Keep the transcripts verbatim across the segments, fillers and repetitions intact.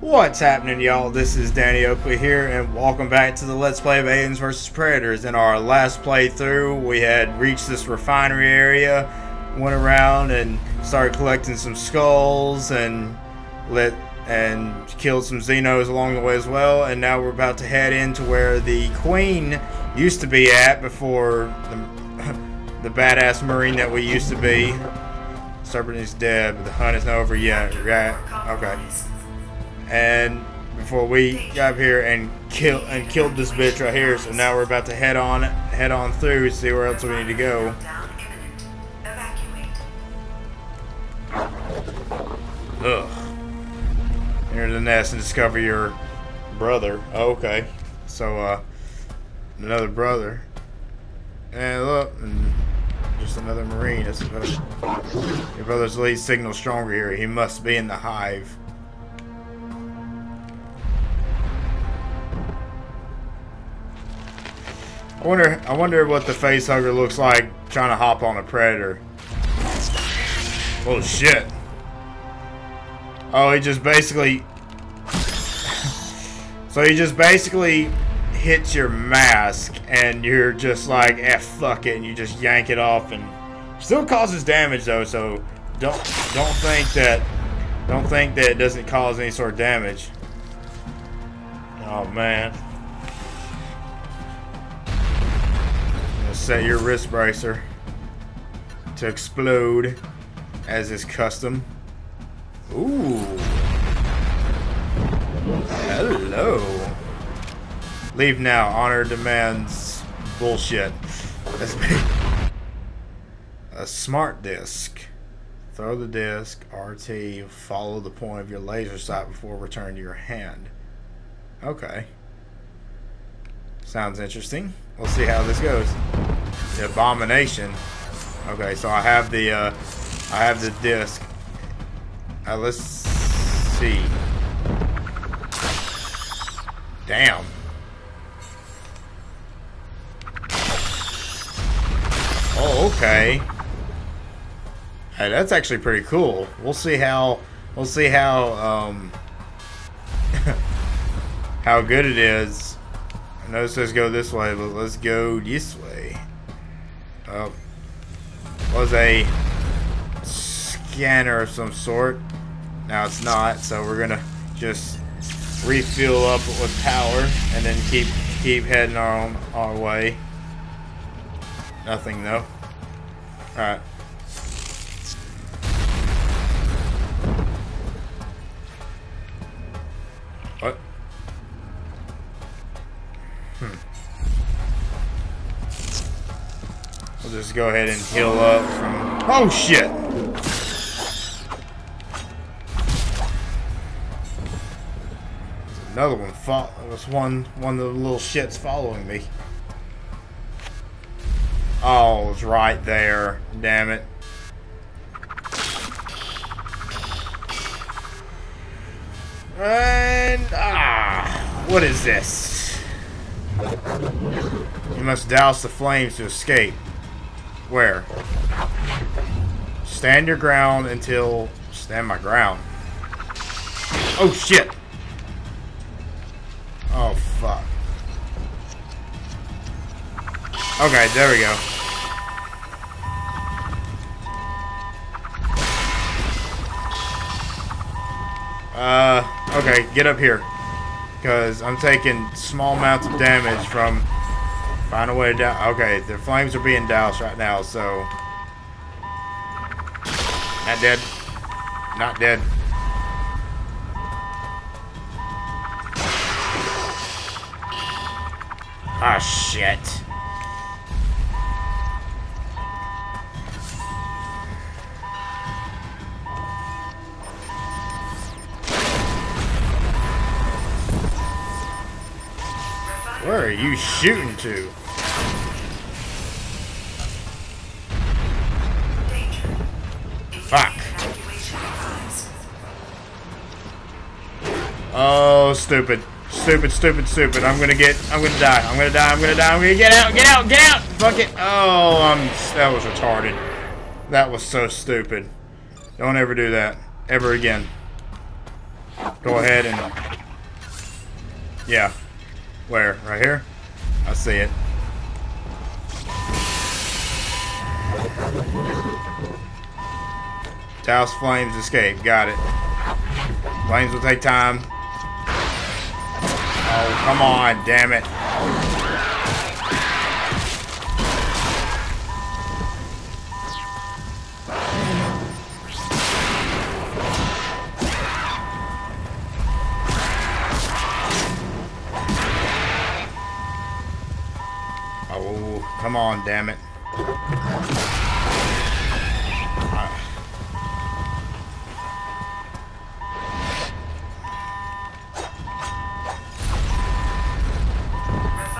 What's happening, y'all? This is Danny Oakley here, and welcome back to the Let's Play of Aliens versus Predators. In our last playthrough, we had reached this refinery area, went around and started collecting some skulls, and lit and killed some Xenos along the way as well. And now we're about to head into where the Queen used to be at before the, the badass Marine that we used to be. Serpent is dead, but the hunt is not over yet. Right? Okay. And before we got here and kill and killed this bitch right here, so now we're about to head on head on through, see where else we need to go. Ugh. Enter the nest and discover your brother. Oh, okay, so uh, another brother. And look, and just another Marine. I suppose your brother's lead signal stronger here. He must be in the hive. I wonder, I wonder what the facehugger looks like trying to hop on a predator. Oh shit! Oh, he just basically, so he just basically hits your mask, and you're just like, eh, fuck it, and you just yank it off, and still causes damage though. So don't, don't think that, don't think that it doesn't cause any sort of damage. Oh man. Set your wrist bracer to explode, as is custom. Ooh. Hello. Leave now. Honor demands bullshit. That's big. A smart disc. Throw the disc. R T. Follow the point of your laser sight before return to your hand. Okay. Sounds interesting. We'll see how this goes. The abomination. Okay, so I have the uh, I have the disc. Uh, let's see. Damn. Oh, okay. Hey, that's actually pretty cool. We'll see how we'll see how um, how good it is. I know it says go this way, but let's go this way. Oh, was a scanner of some sort. Now it's not, so we're gonna just refuel up with power and then keep keep heading on our way. Nothing though. All right. What? Hmm. We'll just go ahead and heal up from... Oh shit! There's another one. Fo There's one, one of the little shits following me. Oh, it's right there. Damn it. And... Ah! What is this? You must douse the flames to escape. Where? Stand your ground until... Stand my ground. Oh, shit. Oh, fuck. Okay, there we go. Uh, okay, get up here. Because I'm taking small amounts of damage from... Find a way to douse... Okay, the flames are being doused right now, so... Not dead. Not dead. Ah, shit. Where are you shooting to? Fuck. Oh, stupid. Stupid, stupid, stupid. I'm gonna get... I'm gonna die. I'm gonna die. I'm gonna die. I'm gonna get out. Get out. Get out. Fuck it. Oh, I'm... That was retarded. That was so stupid. Don't ever do that. Ever again. go ahead and... Yeah. Where? Right here? I see it. Douse flames, escape. Got it. Flames will take time. Oh, come on, damn it. Oh, come on, damn it.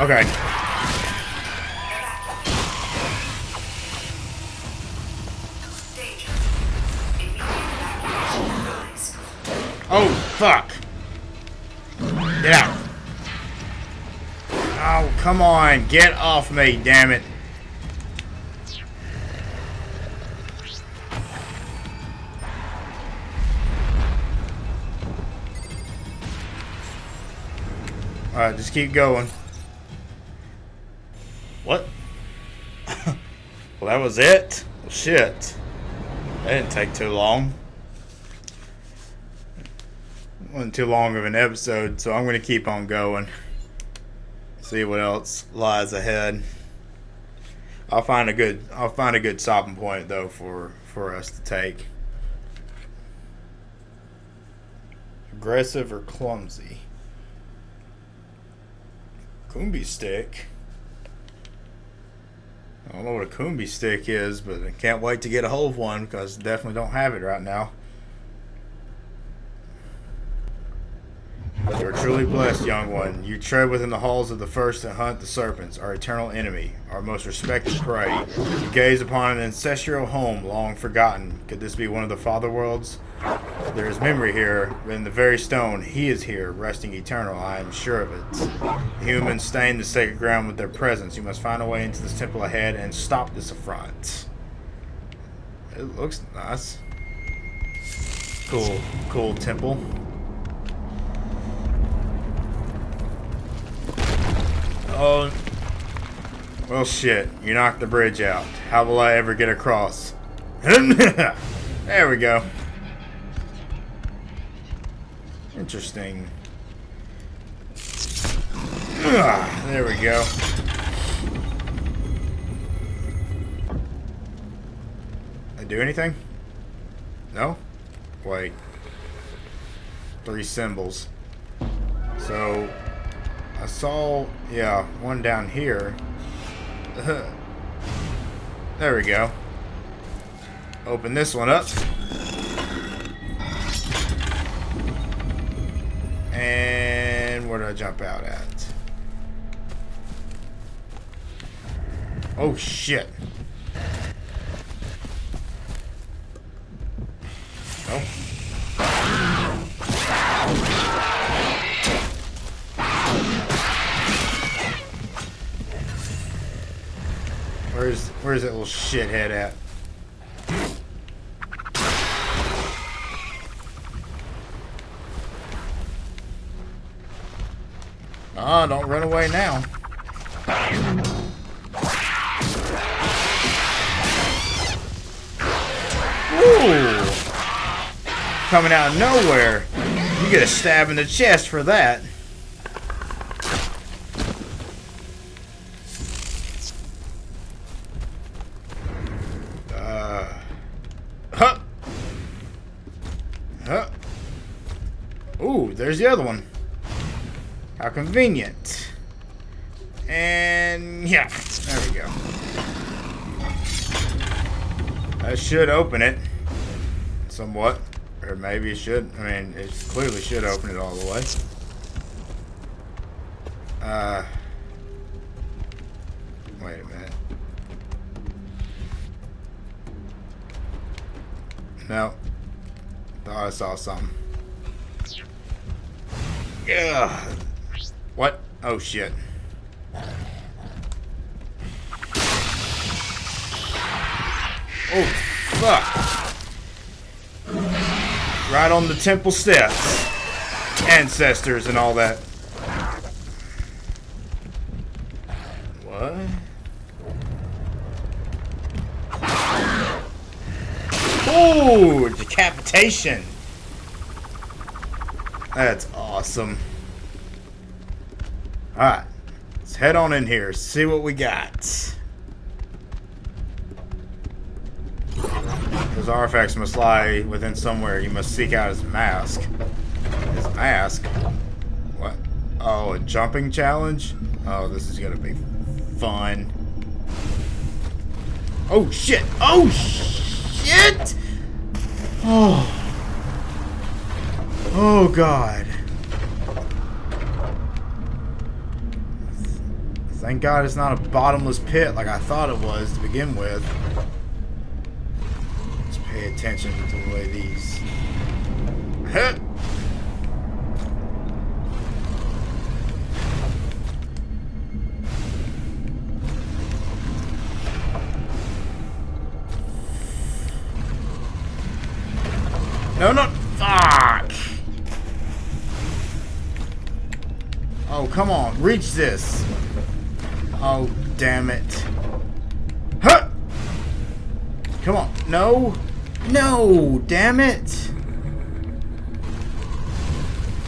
Okay. Oh, fuck. Get out. Oh, come on. Get off me, damn it. Alright, just keep going. What? Well, that was it? Well, shit. That didn't take too long. It wasn't too long of an episode, so I'm going to keep on going. See what else lies ahead. I'll find a good I'll find a good stopping point though for for us to take. Aggressive or clumsy? Coombe stick. I don't know what a Coombe stick is, but I can't wait to get a hold of one because I definitely don't have it right now. You're a truly blessed, young one. You tread within the halls of the first to hunt the serpents, our eternal enemy, our most respected prey. You gaze upon an ancestral home long forgotten. Could this be one of the father worlds? There is memory here, in the very stone. He is here, resting eternal. I am sure of it. The humans stain the sacred ground with their presence. You must find a way into this temple ahead and stop this affront. It looks nice. Cool, cool temple. Oh, well, shit. You knocked the bridge out. How will I ever get across? There we go. Interesting. Ah, there we go. I do anything? No? Wait. Three symbols. So... I saw, yeah, one down here. There we go. Open this one up. And where did I jump out at? Oh, shit. Oh. Where's, where's that little shithead at? Ah, don't run away now. Ooh! Coming out of nowhere. You get a stab in the chest for that. There's the other one. How convenient. And yeah, there we go. That should open it somewhat, or maybe it should. I mean, it clearly should open it all the way. Uh, wait a minute. No, thought I saw something. Yeah. What? Oh shit. Oh fuck. Right on the temple steps. ancestors and all that. What? Ooh, decapitation. That's awesome. Alright, let's head on in here, see what we got. His artifacts must lie within somewhere. You must seek out his mask. His mask? What? Oh, a jumping challenge? Oh, this is gonna be fun. Oh shit! Oh shit! Oh. Oh God. Thank God it's not a bottomless pit like I thought it was to begin with. Let's pay attention to the way these. Huh. No, no. Fuck. Oh, come on. Reach this. Oh, damn it. Huh! Come on. No. No. Damn it.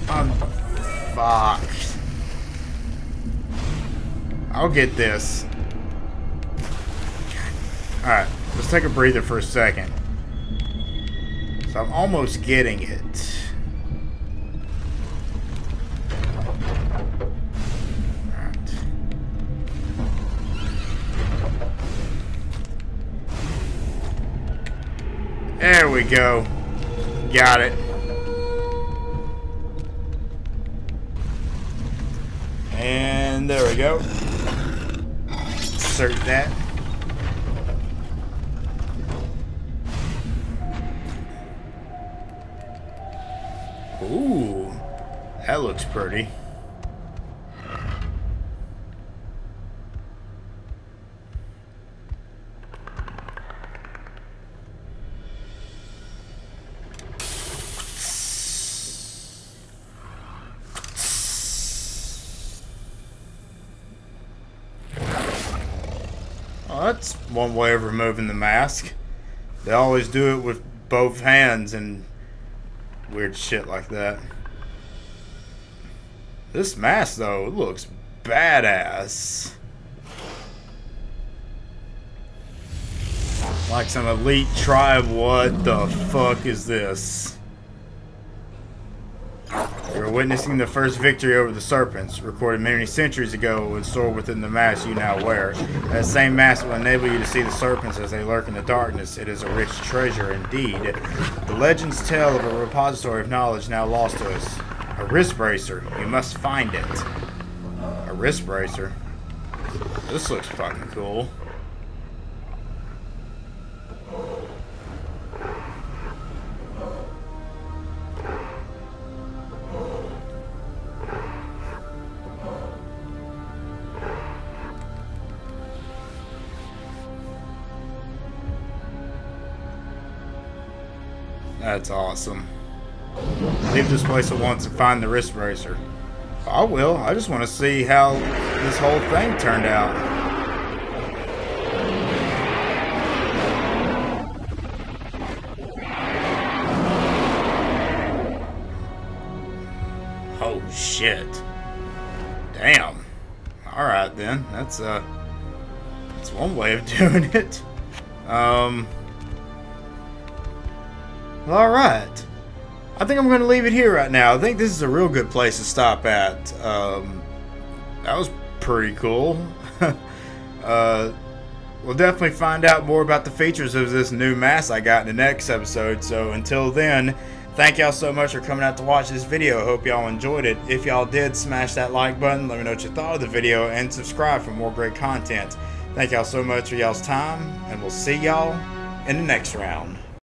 I'm fucked. I'll get this. Alright. Let's take a breather for a second. So I'm almost getting it. Alright. There we go. Got it. And there we go. Insert that. Ooh, that looks pretty. Well, that's one way of removing the mask. They always do it with both hands and weird shit like that. This mask, though, it looks badass. Like some elite tribe. What the fuck is this? You're witnessing the first victory over the serpents, recorded many centuries ago and stored within the mask you now wear. That same mask will enable you to see the serpents as they lurk in the darkness. It is a rich treasure indeed. The legends tell of a repository of knowledge now lost to us. A wrist bracer. You must find it. A wrist bracer? This looks fucking cool. That's awesome. Leave this place at once and find the wrist bracer. I will. I just want to see how this whole thing turned out. Oh shit. Damn. Alright then. That's uh that's one way of doing it. Um Alright, I think I'm going to leave it here right now. I think this is a real good place to stop at. Um, that was pretty cool. uh, we'll definitely find out more about the features of this new mask I got in the next episode. So until then, thank y'all so much for coming out to watch this video. Hope y'all enjoyed it. If y'all did, smash that like button. Let me know what you thought of the video and subscribe for more great content. Thank y'all so much for y'all's time, and we'll see y'all in the next round.